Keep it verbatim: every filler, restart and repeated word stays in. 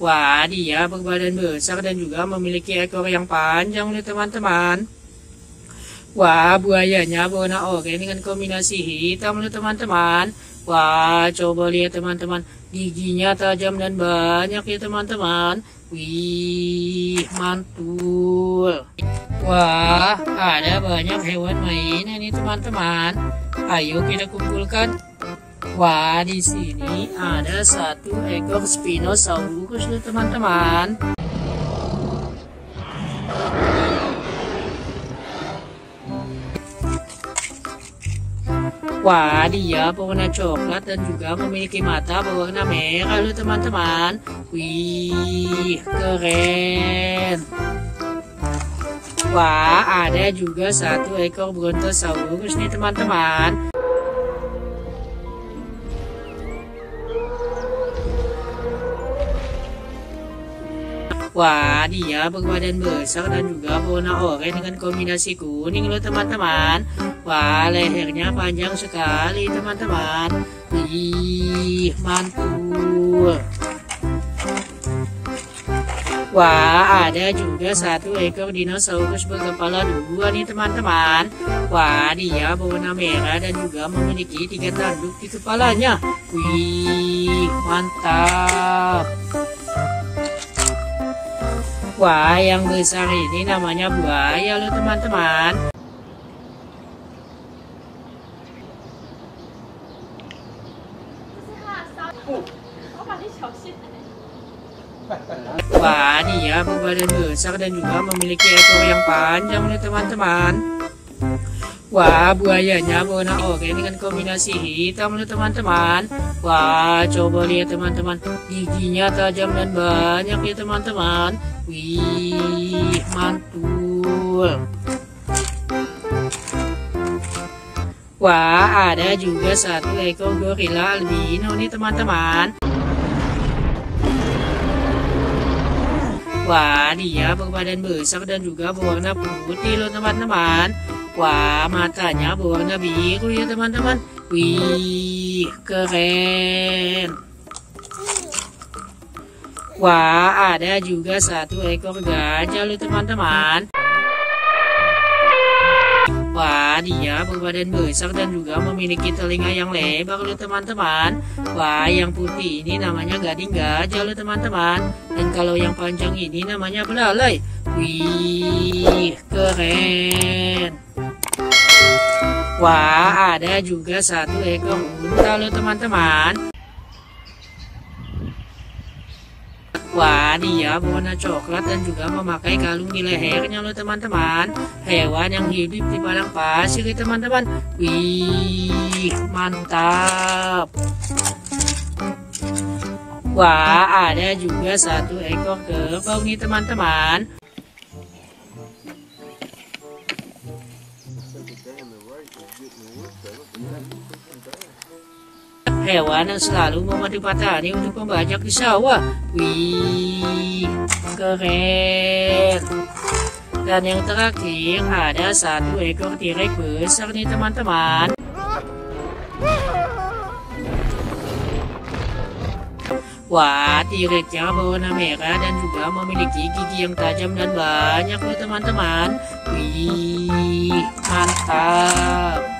Wah, dia berbadan besar dan juga memiliki ekor yang panjang nih teman-teman. Wah, buayanya berwarna oranye dengan kombinasi hitam nih teman-teman. Wah, coba lihat teman-teman, giginya tajam dan banyak ya teman-teman. Wih, mantul. Wah, ada banyak hewan mainan nih teman-teman. Ayo kita kumpulkan. Wah, di sini ada satu ekor Spinosaurus nih teman-teman. Wah, dia berwarna coklat dan juga memiliki mata berwarna merah nih teman-teman. Wih, keren. Wah, ada juga satu ekor Brontosaurus nih teman-teman. Wah, dia berbadan besar dan juga berwarna oranye dengan kombinasi kuning loh teman-teman. Wah, lehernya panjang sekali teman-teman. Wih, mantul. Wah, ada juga satu ekor dinosaurus berkepala dua nih teman-teman. Wah, dia berwarna merah dan juga memiliki tiga tanduk di kepalanya. Wih, mantap. Wah, yang besar ini namanya buaya loh teman-teman. Wah, dia berbadan besar dan juga memiliki ekor yang panjang loh teman-teman. Wah, buayanya berwarna oranye dengan kombinasi hitam loh teman-teman. Wah, coba lihat teman-teman, giginya tajam dan banyak ya teman-teman. Wih, mantul. Wah, ada juga satu ekor gorila albino nih teman-teman. Wah, dia berbadan besar dan juga berwarna putih loh teman-teman. Wah, matanya berwarna biru ya teman-teman. Wih, keren. Wah, ada juga satu ekor gajah loh teman-teman. Wah, dia berbadan besar dan juga memiliki telinga yang lebar loh teman-teman. Wah, yang putih ini namanya gading gajah loh teman-teman. Dan kalau yang panjang ini namanya belalai. Wih, keren. Wah, ada juga satu ekor unta loh teman-teman. Wah, dia berwarna coklat dan juga memakai kalung di lehernya loh teman-teman. Hewan yang hidup di padang pasir ya teman-teman. Wih, mantap. Wah, ada juga satu ekor kerbau nih teman-teman. Hewan yang selalu memandu petani untuk membajak di sawah. Wih, keren. Dan yang terakhir ada satu ekor tirek besar nih teman-teman. Wah, tireknya berwarna merah dan juga memiliki gigi yang tajam dan banyak loh teman-teman. Wih, mantap.